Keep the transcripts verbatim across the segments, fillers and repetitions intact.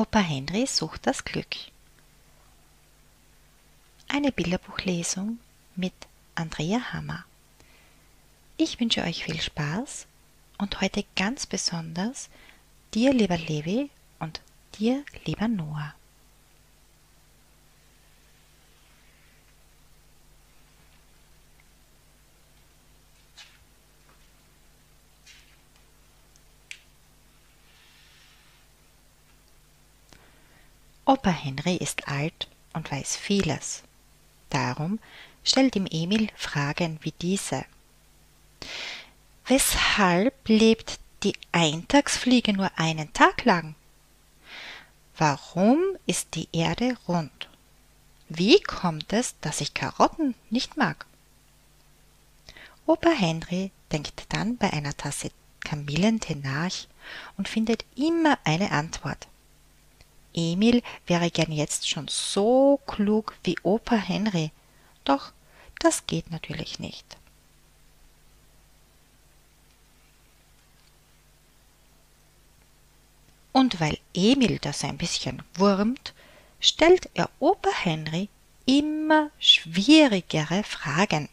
Opa Henri sucht das Glück. Eine Bilderbuchlesung mit Andrea Hammer. Ich wünsche euch viel Spaß und heute ganz besonders dir, lieber Levi, und dir, lieber Noah. Opa Henri ist alt und weiß vieles. Darum stellt ihm Emil Fragen wie diese: Weshalb lebt die Eintagsfliege nur einen Tag lang? Warum ist die Erde rund? Wie kommt es, dass ich Karotten nicht mag? Opa Henri denkt dann bei einer Tasse Kamillentee nach und findet immer eine Antwort. Emil wäre gern jetzt schon so klug wie Opa Henri, doch das geht natürlich nicht. Und weil Emil das ein bisschen wurmt, stellt er Opa Henri immer schwierigere Fragen,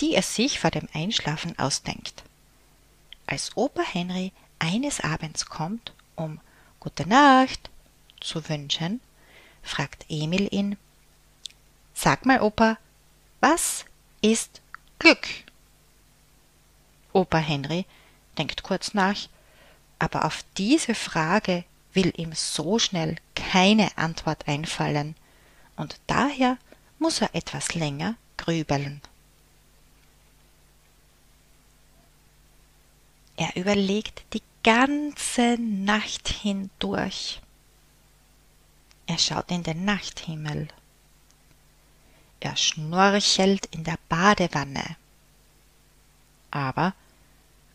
die er sich vor dem Einschlafen ausdenkt. Als Opa Henri eines Abends kommt, um Gute Nacht zu wünschen, fragt Emil ihn: Sag mal, Opa, was ist Glück? Opa Henri denkt kurz nach, aber auf diese Frage will ihm so schnell keine Antwort einfallen und daher muss er etwas länger grübeln. Er überlegt die ganze Nacht hindurch. Er schaut in den Nachthimmel. Er schnorchelt in der Badewanne. Aber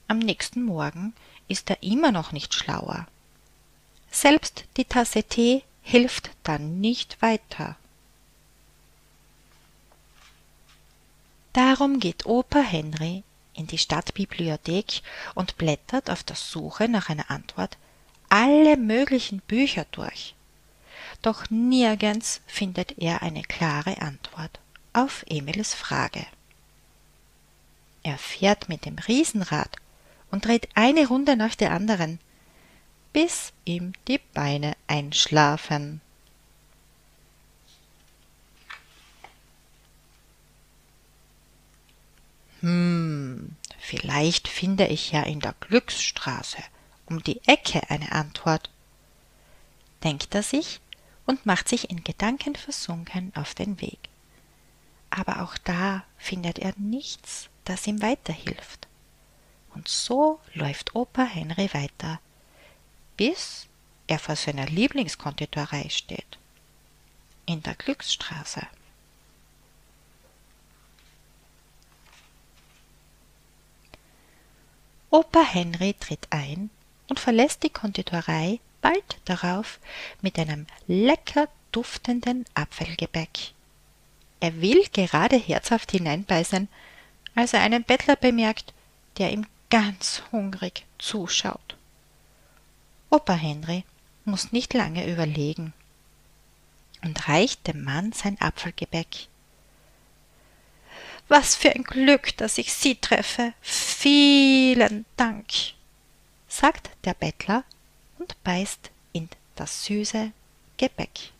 am nächsten Morgen ist er immer noch nicht schlauer. Selbst die Tasse Tee hilft dann nicht weiter. Darum geht Opa Henri in die Stadtbibliothek und blättert auf der Suche nach einer Antwort alle möglichen Bücher durch. Doch nirgends findet er eine klare Antwort auf Emils Frage. Er fährt mit dem Riesenrad und dreht eine Runde nach der anderen, bis ihm die Beine einschlafen. Hm, vielleicht finde ich ja in der Glücksstraße um die Ecke eine Antwort, denkt er sich und macht sich in Gedanken versunken auf den Weg. Aber auch da findet er nichts, das ihm weiterhilft. Und so läuft Opa Henri weiter, bis er vor seiner Lieblingskonditorei steht, in der Glücksstraße. Opa Henri tritt ein und verlässt die Konditorei bald darauf mit einem lecker duftenden Apfelgebäck. Er will gerade herzhaft hineinbeißen, als er einen Bettler bemerkt, der ihm ganz hungrig zuschaut. Opa Henri muss nicht lange überlegen und reicht dem Mann sein Apfelgebäck. Was für ein Glück, dass ich Sie treffe! Vielen Dank, sagt der Bettler und beißt in das süße Gebäck.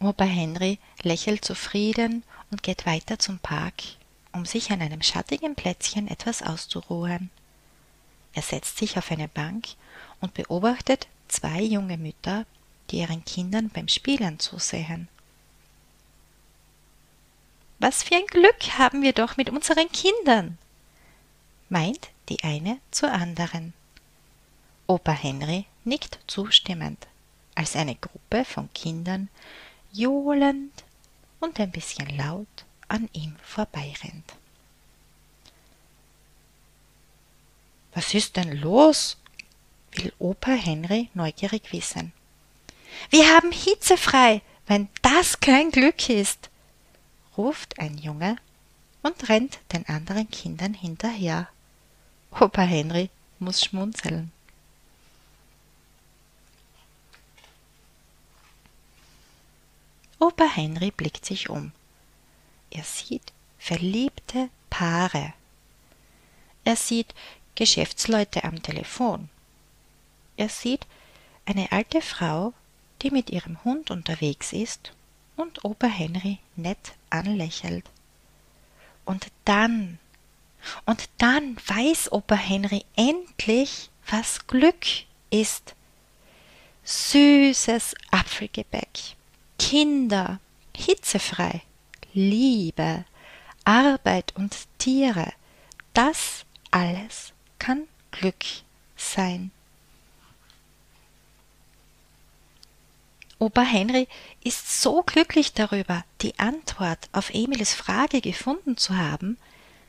Opa Henri lächelt zufrieden und geht weiter zum Park, um sich an einem schattigen Plätzchen etwas auszuruhen. Er setzt sich auf eine Bank und beobachtet zwei junge Mütter, die ihren Kindern beim Spielen zusehen. Was für ein Glück haben wir doch mit unseren Kindern, meint die eine zur anderen. Opa Henri nickt zustimmend, als eine Gruppe von Kindern johlend und ein bisschen laut an ihm vorbeirennt. Was ist denn los? Will Opa Henri neugierig wissen. Wir haben Hitze frei, wenn das kein Glück ist, ruft ein Junge und rennt den anderen Kindern hinterher. Opa Henri muss schmunzeln. Opa Henri blickt sich um. Er sieht verliebte Paare. Er sieht Geschäftsleute am Telefon. Er sieht eine alte Frau, die mit ihrem Hund unterwegs ist und Opa Henri nett anlächelt. Und dann, und dann weiß Opa Henri endlich, was Glück ist. Süßes Apfelgebäck, Kinder, hitzefrei, Liebe, Arbeit und Tiere, das alles kann Glück sein. Opa Henri ist so glücklich darüber, die Antwort auf Emils Frage gefunden zu haben,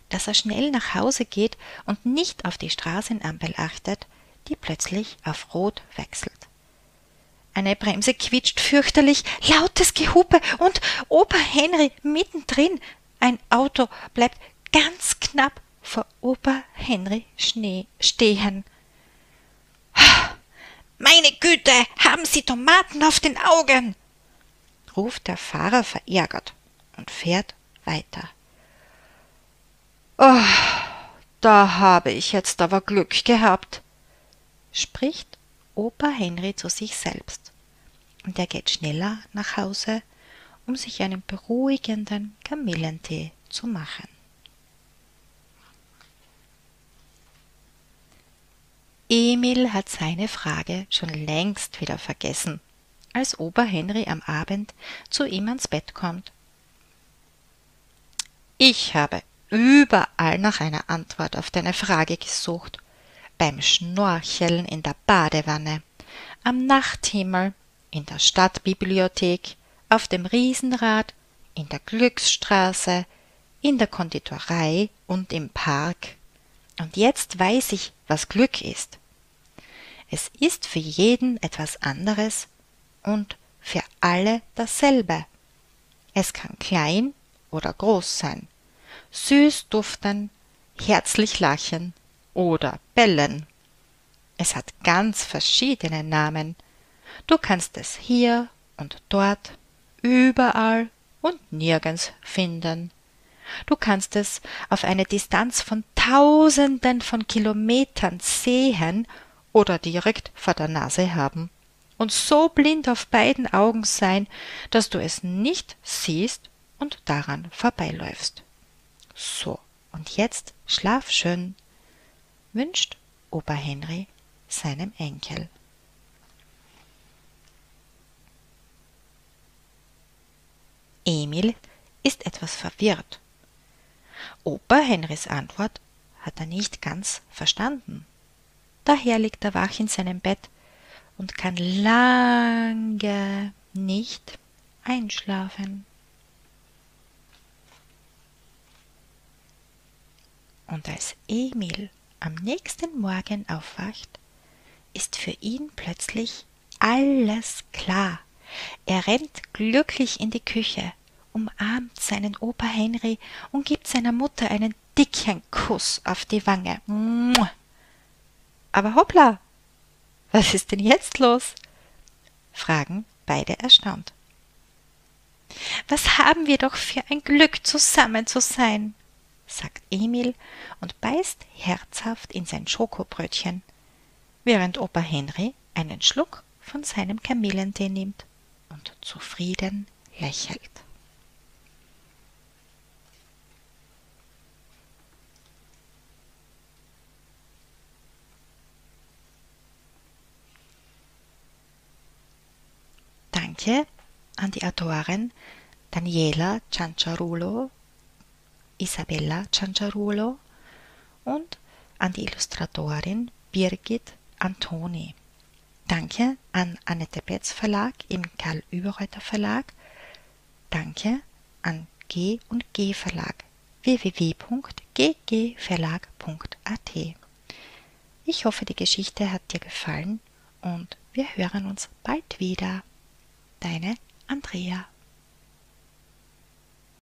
dass er schnell nach Hause geht und nicht auf die Straßenampel achtet, die plötzlich auf Rot wechselt. Eine Bremse quietscht fürchterlich, lautes Gehupe und Opa Henri mittendrin. Ein Auto bleibt ganz knapp vor Opa Henri Schnee stehen. »Meine Güte, haben Sie Tomaten auf den Augen?« ruft der Fahrer verärgert und fährt weiter. »Oh, da habe ich jetzt aber Glück gehabt«, spricht Opa Henri zu sich selbst. Und er geht schneller nach Hause, um sich einen beruhigenden Kamillentee zu machen. Emil hat seine Frage schon längst wieder vergessen, als Opa Henri am Abend zu ihm ans Bett kommt. »Ich habe überall nach einer Antwort auf deine Frage gesucht. Beim Schnorcheln in der Badewanne, am Nachthimmel, in der Stadtbibliothek, auf dem Riesenrad, in der Glücksstraße, in der Konditorei und im Park. Und jetzt weiß ich, was Glück ist. Es ist für jeden etwas anderes und für alle dasselbe. Es kann klein oder groß sein, süß duften, herzlich lachen oder bellen. Es hat ganz verschiedene Namen. Du kannst es hier und dort, überall und nirgends finden. Du kannst es auf eine Distanz von Tausenden von Kilometern sehen oder direkt vor der Nase haben und so blind auf beiden Augen sein, dass du es nicht siehst und daran vorbeiläufst. So, und jetzt schlaf schön«, wünscht Opa Henri seinem Enkel. Emil ist etwas verwirrt. Opa Henris Antwort hat er nicht ganz verstanden. Daher liegt er wach in seinem Bett und kann lange nicht einschlafen. Und als Emil am nächsten Morgen aufwacht, ist für ihn plötzlich alles klar. Er rennt glücklich in die Küche, umarmt seinen Opa Henri und gibt seiner Mutter einen dicken Kuss auf die Wange. Aber hoppla, was ist denn jetzt los? Fragen beide erstaunt. Was haben wir doch für ein Glück, zusammen zu sein, sagt Emil und beißt herzhaft in sein Schokobrötchen, während Opa Henri einen Schluck von seinem Kamillentee nimmt und zufrieden lächelt. Danke an die Autorin Daniela Cianciarulo, Isabella Cianciarulo und an die Illustratorin Birgit Antoni. Danke an Annette Betz Verlag im Karl Überreiter Verlag. Danke an G und G Verlag w w w punkt g g verlag punkt a t. Ich hoffe, die Geschichte hat dir gefallen und wir hören uns bald wieder. Deine Andrea.